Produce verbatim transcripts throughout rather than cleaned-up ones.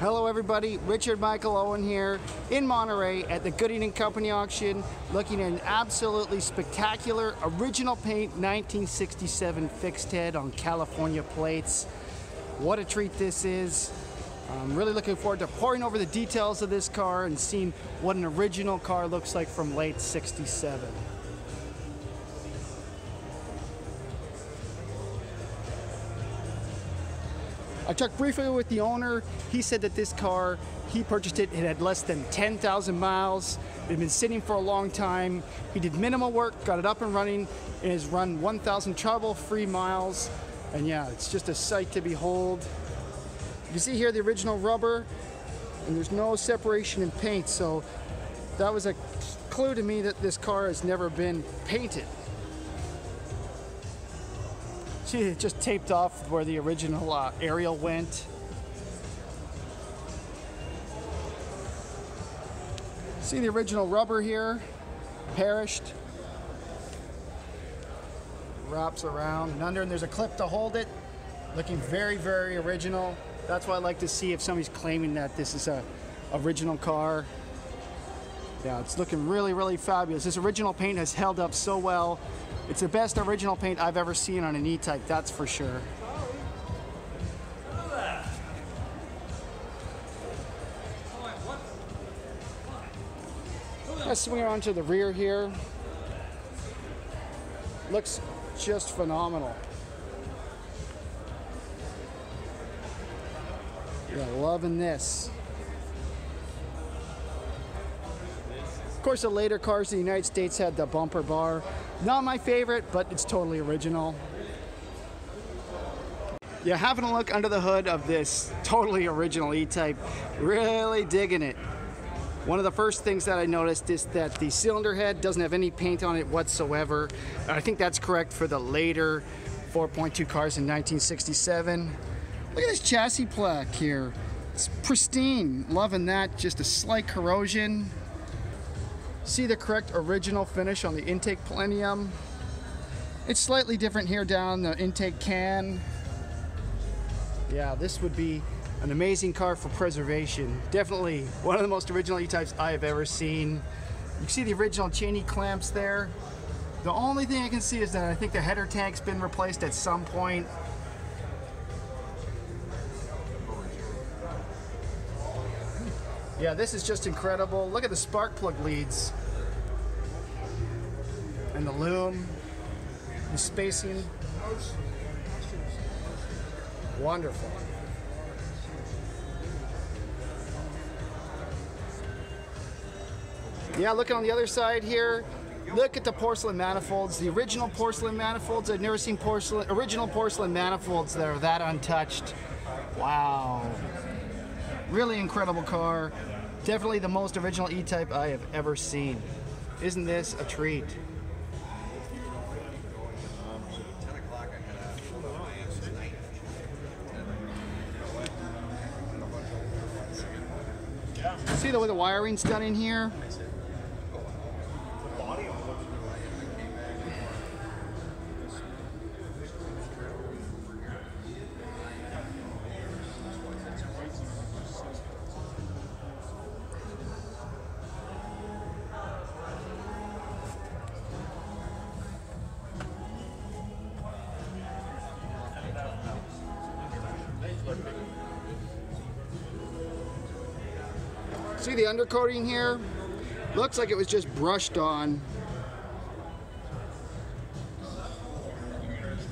Hello everybody, Richard Michael Owen here in Monterey at the Gooding and Company auction, looking at an absolutely spectacular original paint nineteen sixty-seven fixed head on California plates. What a treat this is. I'm really looking forward to poring over the details of this car and seeing what an original car looks like from late sixty-seven. I talked briefly with the owner. He said that this car, he purchased it, it had less than ten thousand miles. It had been sitting for a long time. He did minimal work, got it up and running, and has run one thousand trouble-free miles. And yeah, it's just a sight to behold. You can see here the original rubber, and there's no separation in paint, so that was a clue to me that this car has never been painted. See, it just taped off where the original uh, aerial went. See the original rubber here, perished. Wraps around and under, and there's a clip to hold it. Looking very, very original. That's why I like to see if somebody's claiming that this is a original car. Yeah, it's looking really, really fabulous. This original paint has held up so well. It's the best original paint I've ever seen on an E-type, that's for sure. Let's swing around to the rear here. Looks just phenomenal. Yeah, loving this. Of course, the later cars in the United States had the bumper bar. Not my favorite, but it's totally original. Yeah, having a look under the hood of this totally original E-type, really digging it. One of the first things that I noticed is that the cylinder head doesn't have any paint on it whatsoever. And I think that's correct for the later four point two cars in nineteen sixty-seven. Look at this chassis plaque here. It's pristine, loving that, just a slight corrosion. See the correct original finish on the intake plenum. It's slightly different here down the intake can. Yeah, this would be an amazing car for preservation. Definitely one of the most original E-types I have ever seen. You can see the original Cheney clamps there. The only thing I can see is that I think the header tank's been replaced at some point. Yeah, this is just incredible. Look at the spark plug leads. And the loom, the spacing. Wonderful. Yeah, looking on the other side here, look at the porcelain manifolds, the original porcelain manifolds. I've never seen porcelain, original porcelain manifolds that are that untouched. Wow. Really incredible car. Definitely the most original E-type I have ever seen. Isn't this a treat? See the way the wiring's done in here? See the undercoating here? Looks like it was just brushed on.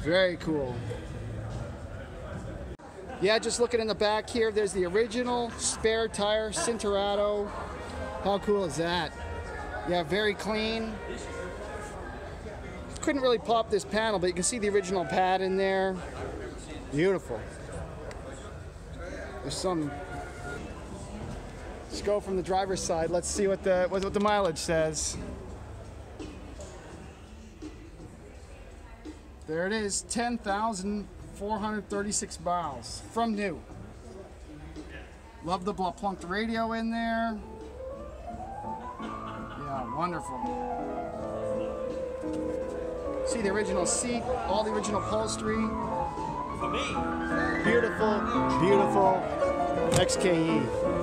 Very cool. Yeah, just looking in the back here, there's the original spare tire, Cinturato. How cool is that? Yeah, very clean. Couldn't really pop this panel, but you can see the original pad in there. Beautiful. There's some. Let's go from the driver's side. Let's see what the what the mileage says. There it is, ten thousand four hundred thirty-six miles from new. Love the Blaupunkt radio in there. Yeah, wonderful. See the original seat, all the original upholstery. For me. Beautiful, beautiful. X K E.